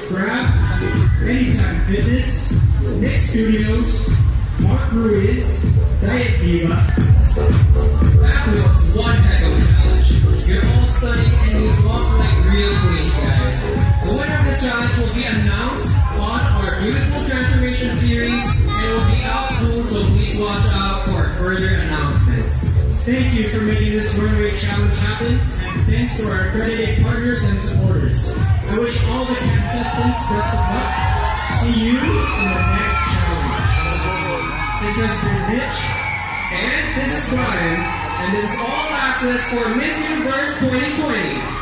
Scrap, Anytime Fitness, Nick Studios, Mark Ruiz, Diet Viva. That was one heck of a challenge. You're all studying and you walk like real queens, guys. The winner of this challenge will be announced on our beautiful transformation series and will be out soon, so please watch out for further announcements. Thank you for making this runway challenge happen, and thanks to our accredited partners and supporters. I wish all the contestants best of luck. See you in the next challenge. This has been Mitch, and this is Brian, and this is All Access for Miss Universe 2020.